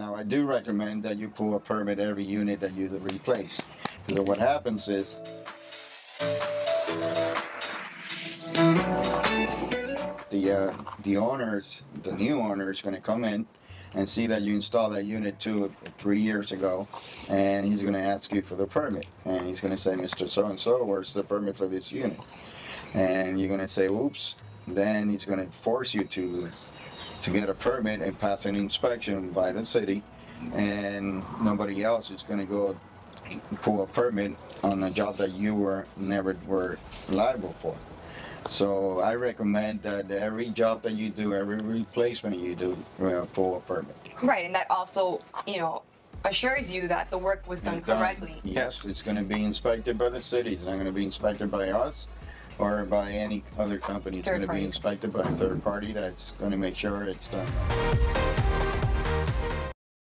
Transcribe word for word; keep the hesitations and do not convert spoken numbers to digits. Now, I do recommend that you pull a permit every unit that you replace, because what happens is the uh, the owners, the new owner is going to come in and see that you installed that unit two three years ago, and he's going to ask you for the permit, and he's going to say, Mister So-and-so, where's the permit for this unit? And you're going to say, oops. Then he's going to force you to to get a permit and pass an inspection by the city, and nobody else is going to go pull a permit on a job that you were never were liable for. So I recommend that every job that you do, every replacement you do, uh, pull a permit. Right, and that also, you know, assures you that the work was done correctly. Done. Yes, it's going to be inspected by the city. It's not going to be inspected by us or by any other company. It's going to be inspected by a third party that's going to make sure it's done.